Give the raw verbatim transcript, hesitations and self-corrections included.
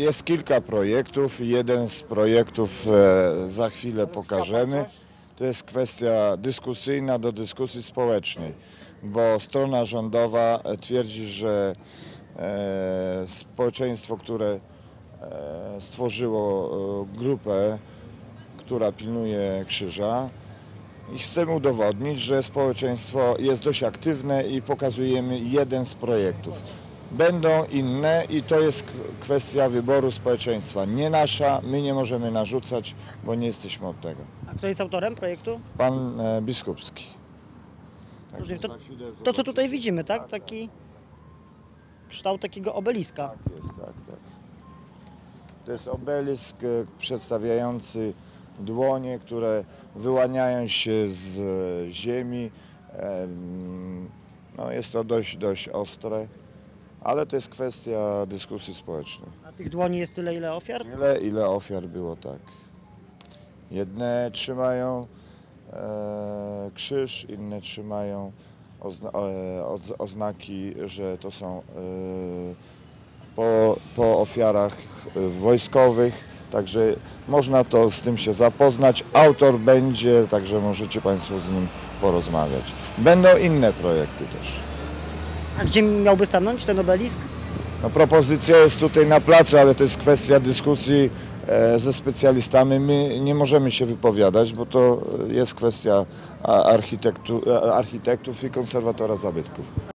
Jest kilka projektów. Jeden z projektów e, za chwilę pokażemy. To jest kwestia dyskusyjna do dyskusji społecznej, bo strona rządowa twierdzi, że e, społeczeństwo, które e, stworzyło e, grupę, która pilnuje krzyża, i chcemy udowodnić, że społeczeństwo jest dość aktywne i pokazujemy jeden z projektów. Będą inne i to jest kwestia wyboru społeczeństwa. Nie nasza, my nie możemy narzucać, bo nie jesteśmy od tego. A kto jest autorem projektu? Pan e, Biskupski. Tak, Rozumiem, to, to co tutaj widzimy, tak? tak Taki tak. Kształt takiego obeliska. Tak jest, tak, tak. To jest obelisk e, przedstawiający dłonie, które wyłaniają się z e, ziemi. E, no, jest to dość, dość ostre. Ale to jest kwestia dyskusji społecznej. A tych dłoni jest tyle, ile ofiar? Tyle, ile ofiar było, tak. Jedne trzymają e, krzyż, inne trzymają ozna e, o, oznaki, że to są e, po, po ofiarach wojskowych. Także można to z tym się zapoznać. Autor będzie, także możecie Państwo z nim porozmawiać. Będą inne projekty też. A gdzie miałby stanąć ten obelisk? No, propozycja jest tutaj na placu, ale to jest kwestia dyskusji e, ze specjalistami. My nie możemy się wypowiadać, bo to jest kwestia architektu, architektów i konserwatora zabytków.